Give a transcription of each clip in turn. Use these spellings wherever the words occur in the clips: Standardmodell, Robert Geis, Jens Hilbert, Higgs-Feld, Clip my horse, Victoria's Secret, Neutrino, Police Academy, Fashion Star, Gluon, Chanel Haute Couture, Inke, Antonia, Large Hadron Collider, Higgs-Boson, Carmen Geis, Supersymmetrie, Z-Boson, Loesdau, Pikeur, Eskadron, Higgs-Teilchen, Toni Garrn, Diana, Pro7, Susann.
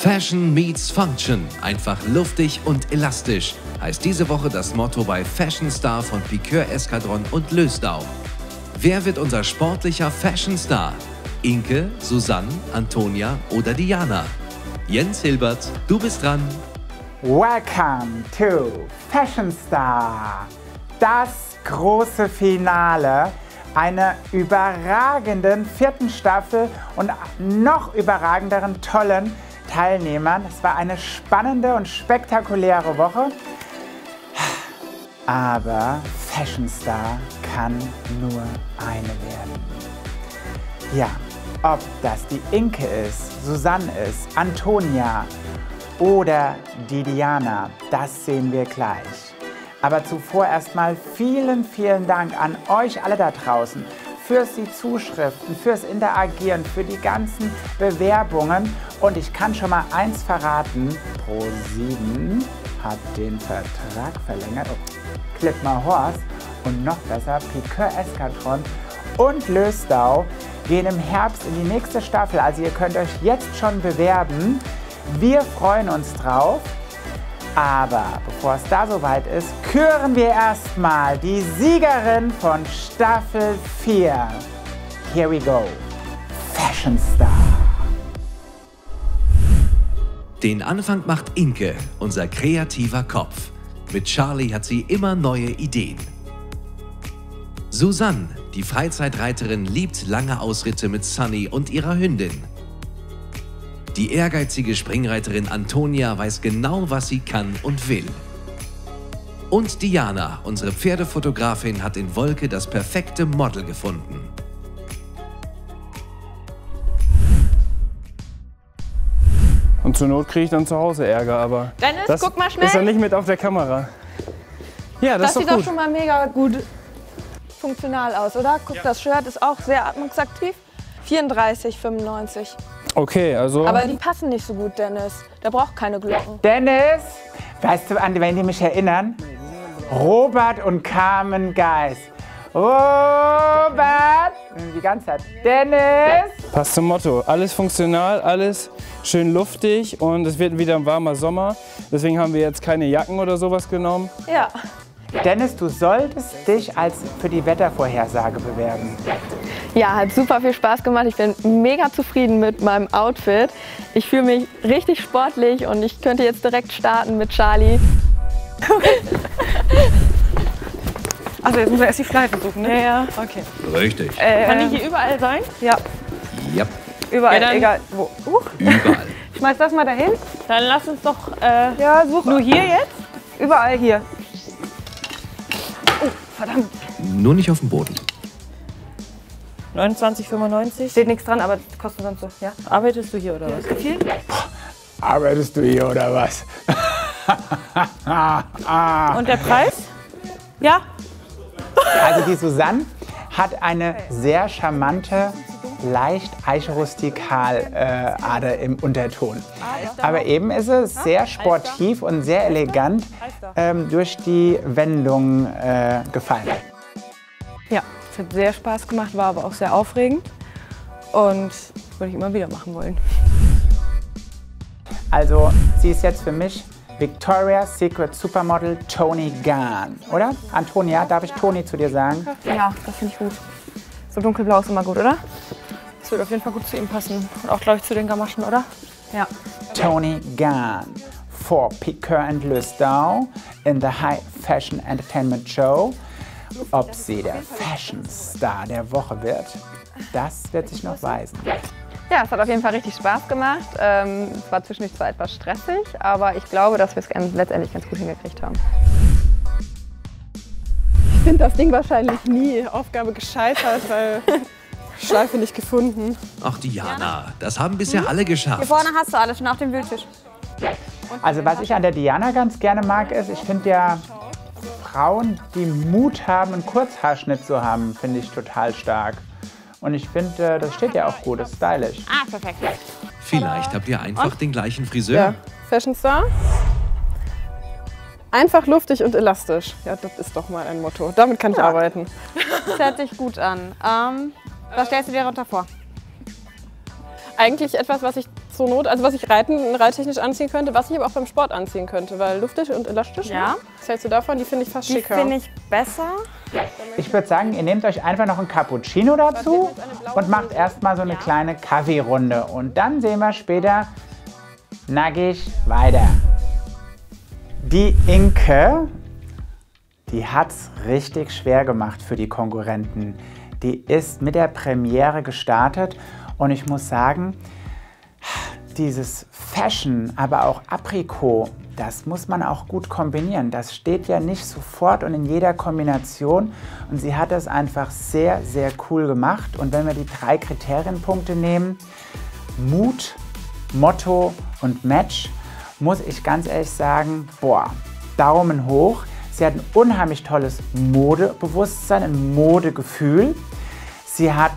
Fashion meets Function, einfach luftig und elastisch, heißt diese Woche das Motto bei Fashion Star von Pikeur, Eskadron und Loesdau. Wer wird unser sportlicher Fashion Star? Inke, Susann, Antonia oder Diana? Jens Hilbert, du bist dran. Welcome to Fashion Star. Das große Finale einer überragenden 4. Staffel und noch überragenderen tollen Teilnehmern. Es war eine spannende und spektakuläre Woche. Aber Fashion Star kann nur eine werden. Ja, ob das die Inke ist, Susann ist, Antonia oder die Diana, das sehen wir gleich. Aber zuvor erstmal vielen, vielen Dank an euch alle da draußen fürs die Zuschriften, fürs Interagieren, für die ganzen Bewerbungen. Und ich kann schon mal eins verraten, Pro7 hat den Vertrag verlängert, Clip my horse und noch besser Pikeur, Eskadron und Loesdau gehen im Herbst in die nächste Staffel. Also ihr könnt euch jetzt schon bewerben. Wir freuen uns drauf. Aber bevor es da soweit ist, küren wir erstmal die Siegerin von Staffel 4. Here we go. Fashion Star. Den Anfang macht Inke, unser kreativer Kopf. Mit Charlie hat sie immer neue Ideen. Susann, die Freizeitreiterin, liebt lange Ausritte mit Sunny und ihrer Hündin. Die ehrgeizige Springreiterin Antonia weiß genau, was sie kann und will. Und Diana, unsere Pferdefotografin, hat in Wolke das perfekte Model gefunden. Und zur Not kriege ich dann zu Hause Ärger, aber Dennis, das guck mal schnell. Ist dann nicht mit auf der Kamera. Ja, das sieht doch schon mal mega gut funktional aus, oder? Guck, ja. Das Shirt ist auch sehr atmungsaktiv. 34,95. Okay, also... Aber die passen nicht so gut, Dennis. Der braucht keine Glocken. Dennis! Weißt du, an wen die mich erinnern? Robert und Carmen Geis. Robert! Die ganze Zeit. Dennis! Passt zum Motto. Alles funktional, alles schön luftig und es wird wieder ein warmer Sommer. Deswegen haben wir jetzt keine Jacken oder sowas genommen. Ja. Dennis, du solltest dich für die Wettervorhersage bewerben. Ja, hat super viel Spaß gemacht. Ich bin mega zufrieden mit meinem Outfit. Ich fühle mich richtig sportlich und ich könnte jetzt direkt starten mit Charlie. Also jetzt müssen wir erst die Fleiten suchen, ne? Ja, okay. Richtig. Kann die hier überall sein? Ja. Ja. Überall, ja, egal wo. Überall. Ich schmeiß das mal dahin. Dann lass uns doch ja, suchen. Nur hier jetzt? Überall hier. Oh, verdammt. Nur nicht auf dem Boden. 29,95. Steht nichts dran, aber kostet sonst so. Ja. Arbeitest du hier oder was? Arbeitest du hier oder was? Und der Preis? Ja. Also die Susann hat eine sehr charmante, leicht eichrustikal Ader im Unterton. Aber eben ist es sehr sportiv und sehr elegant durch die Wendung gefallen. Ja, es hat sehr Spaß gemacht, war aber auch sehr aufregend und würde ich immer wieder machen wollen. Also sie ist jetzt für mich Victoria's Secret Supermodel Toni Garrn, oder? Antonia, darf ich Toni zu dir sagen? Ja, das finde ich gut. So dunkelblau ist immer gut, oder? Das wird auf jeden Fall gut zu ihm passen und auch, glaube ich, zu den Gamaschen, oder? Ja. Toni Garrn for Pikeur and Loesdau in the High Fashion Entertainment Show. Ob sie der Fashion Star der Woche wird, das wird sich noch weisen. Ja, es hat auf jeden Fall richtig Spaß gemacht. Es war zwischendurch zwar etwas stressig, aber ich glaube, dass wir es letztendlich ganz gut hingekriegt haben. Ich finde das Ding wahrscheinlich nie Aufgabe gescheitert, weil Schleife nicht gefunden. Ach Diana, das haben bisher alle geschafft. Hier vorne hast du alles schon auf dem Wühltisch. Also was ich an der Diana ganz gerne mag, ist, ich finde ja Frauen, die Mut haben, einen Kurzhaarschnitt zu haben, finde ich total stark. Und ich finde, das steht ja auch gut, das ist stylisch. Ah, perfekt. Vielleicht habt ihr einfach den gleichen Friseur. Ja. Fashion Star. Einfach luftig und elastisch. Ja, das ist doch mal ein Motto. Damit kann ich arbeiten. Das hört sich gut an. Was stellst du dir darunter vor? Eigentlich etwas, was ich zur Not, also was ich reittechnisch anziehen könnte, was ich aber auch beim Sport anziehen könnte, weil luftig und elastisch, ja. Ne? Was hältst du davon? Die finde ich fast schicker. Die finde ich besser. Ich würde sagen, ihr nehmt euch einfach noch einen Cappuccino dazu und macht erstmal so eine kleine Kaffeerunde. Und dann sehen wir später nackig weiter. Die Inke, die hat's richtig schwer gemacht für die Konkurrenten. Die ist mit der Premiere gestartet und ich muss sagen, dieses Fashion, aber auch Aprikot, das muss man auch gut kombinieren. Das steht ja nicht sofort und in jeder Kombination. Und sie hat das einfach sehr, sehr cool gemacht. Und wenn wir die drei Kriterienpunkte nehmen, Mut, Motto und Match, muss ich ganz ehrlich sagen, boah, Daumen hoch. Sie hat ein unheimlich tolles Modebewusstsein, ein Modegefühl. Sie hat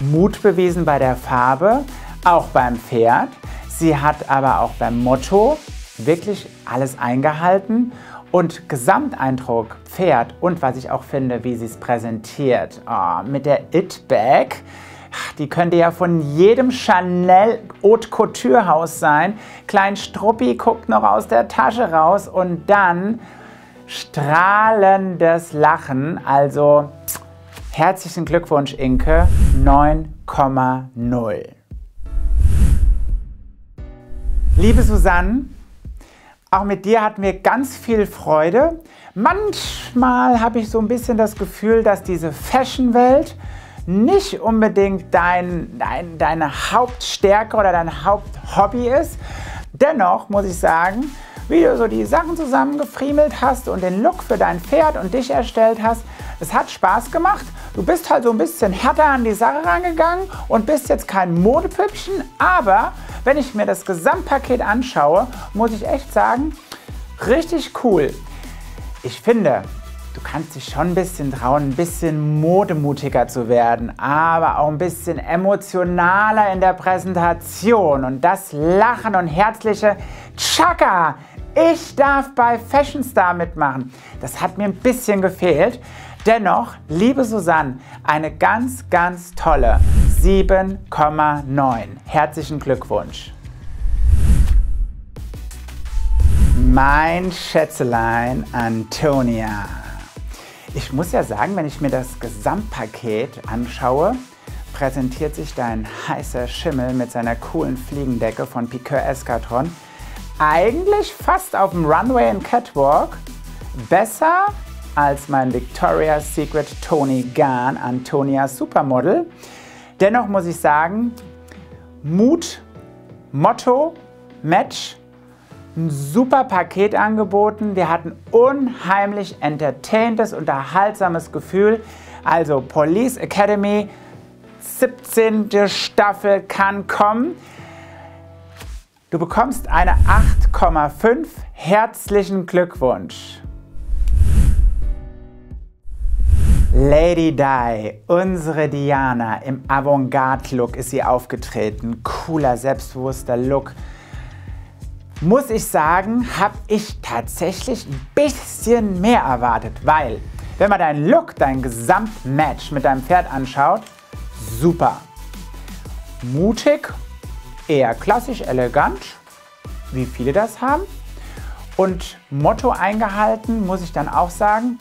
Mut bewiesen bei der Farbe, auch beim Pferd. Sie hat aber auch beim Motto wirklich alles eingehalten. Und Gesamteindruck, Pferd und was ich auch finde, wie sie es präsentiert, mit der It-Bag. Die könnte ja von jedem Chanel Haute Couture Haus sein. Klein Struppi guckt noch aus der Tasche raus und dann strahlendes Lachen. Also herzlichen Glückwunsch, Inke. 9,0. Liebe Susann, auch mit dir hatten wir ganz viel Freude. Manchmal habe ich so ein bisschen das Gefühl, dass diese Fashion-Welt nicht unbedingt deine Hauptstärke oder dein Haupthobby ist. Dennoch muss ich sagen, wie du so die Sachen zusammengefriemelt hast und den Look für dein Pferd und dich erstellt hast, es hat Spaß gemacht. Du bist halt so ein bisschen härter an die Sache rangegangen und bist jetzt kein Modepüppchen, aber wenn ich mir das Gesamtpaket anschaue, muss ich echt sagen, richtig cool. Ich finde, du kannst dich schon ein bisschen trauen, ein bisschen modemutiger zu werden, aber auch ein bisschen emotionaler in der Präsentation. Und das Lachen und herzliche Tschakka, ich darf bei Fashion Star mitmachen, das hat mir ein bisschen gefehlt. Dennoch, liebe Susann, eine ganz, ganz tolle 7,9. Herzlichen Glückwunsch. Mein Schätzelein Antonia. Ich muss ja sagen, wenn ich mir das Gesamtpaket anschaue, präsentiert sich dein heißer Schimmel mit seiner coolen Fliegendecke von Pikeur Eskadron eigentlich fast auf dem Runway und Catwalk besser als mein Victoria's Secret Toni Garrn Antonia Supermodel. Dennoch muss ich sagen, Mut, Motto, Match, ein super Paket angeboten. Wir hatten unheimlich entertainendes, unterhaltsames Gefühl. Also Police Academy, 17. Staffel kann kommen. Du bekommst eine 8,5. Herzlichen Glückwunsch. Lady Di, unsere Diana. Im Avantgarde-Look ist sie aufgetreten. Cooler, selbstbewusster Look. Muss ich sagen, habe ich tatsächlich ein bisschen mehr erwartet, weil, wenn man deinen Look, dein Gesamtmatch mit deinem Pferd anschaut, super. Mutig, eher klassisch, elegant, wie viele das haben. Und Motto eingehalten, muss ich dann auch sagen,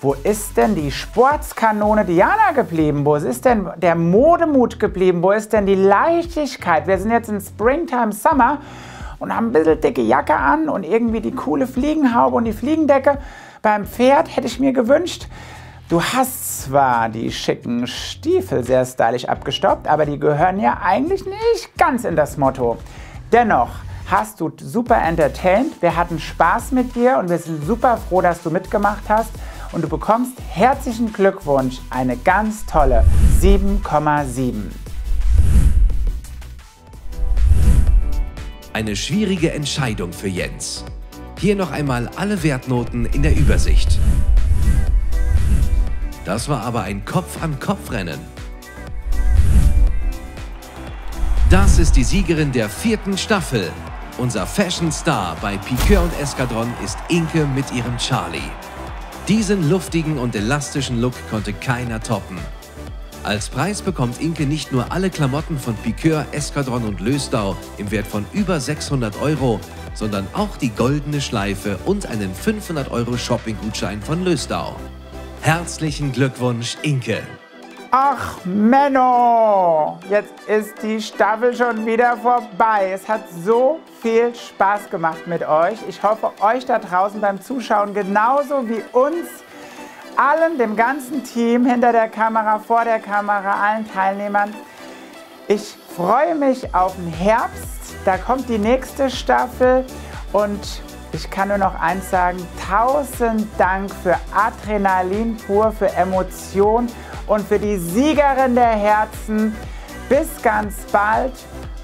wo ist denn die Sportskanone Diana geblieben? Wo ist denn der Modemut geblieben? Wo ist denn die Leichtigkeit? Wir sind jetzt in Springtime, Summer und haben ein bisschen dicke Jacke an und irgendwie die coole Fliegenhaube und die Fliegendecke. Beim Pferd hätte ich mir gewünscht, du hast zwar die schicken Stiefel sehr stylisch abgestoppt, aber die gehören ja eigentlich nicht ganz in das Motto. Dennoch hast du super entertained, wir hatten Spaß mit dir und wir sind super froh, dass du mitgemacht hast. Und du bekommst herzlichen Glückwunsch, eine ganz tolle 7,7. Eine schwierige Entscheidung für Jens. Hier noch einmal alle Wertnoten in der Übersicht. Das war aber ein Kopf-an-Kopf-Rennen. Das ist die Siegerin der 4. Staffel. Unser Fashion Star bei Pikeur und Eskadron ist Inke mit ihrem Charlie. Diesen luftigen und elastischen Look konnte keiner toppen. Als Preis bekommt Inke nicht nur alle Klamotten von Pikeur, Eskadron und Loesdau im Wert von über 600 €, sondern auch die goldene Schleife und einen 500 € Shopping-Gutschein von Loesdau. Herzlichen Glückwunsch, Inke! Ach Menno, jetzt ist die Staffel schon wieder vorbei. Es hat so viel Spaß gemacht mit euch. Ich hoffe, euch da draußen beim Zuschauen genauso wie uns, allen, dem ganzen Team, hinter der Kamera, vor der Kamera, allen Teilnehmern. Ich freue mich auf den Herbst, da kommt die nächste Staffel und ich kann nur noch eins sagen, 1000 Dank für Adrenalin pur, für Emotion und für die Siegerin der Herzen. Bis ganz bald,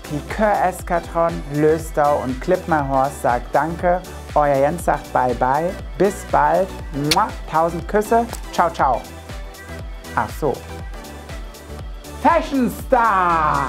Pikeur Eskadron, Loesdau und Clip my horse sagt Danke. Euer Jens sagt Bye Bye. Bis bald. 1000 Küsse. Ciao, ciao. Ach so. Fashion Star!